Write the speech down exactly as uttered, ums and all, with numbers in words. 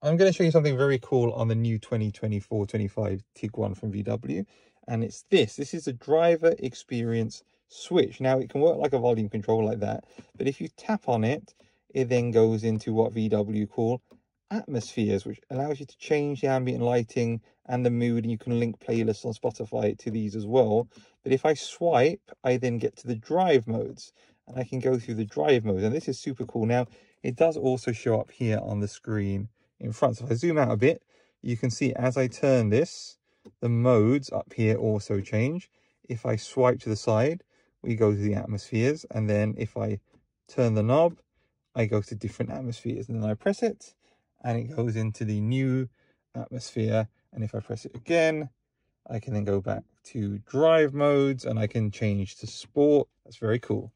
I'm going to show you something very cool on the new twenty twenty-four twenty-five Tiguan from V W, and it's this. This is a driver experience switch. Now, it can work like a volume control like that, but if you tap on it, it then goes into what V W call atmospheres, which allows you to change the ambient lighting and the mood, and you can link playlists on Spotify to these as well. But if I swipe, I then get to the drive modes, and I can go through the drive modes, and this is super cool. Now, it does also show up here on the screen in front. So if I zoom out a bit, you can see as I turn this, the modes up here also change. If I swipe to the side, we go to the atmospheres, and then if I turn the knob, I go to different atmospheres, and then I press it and it goes into the new atmosphere. And if I press it again, I can then go back to drive modes, and I can change to sport. That's very cool.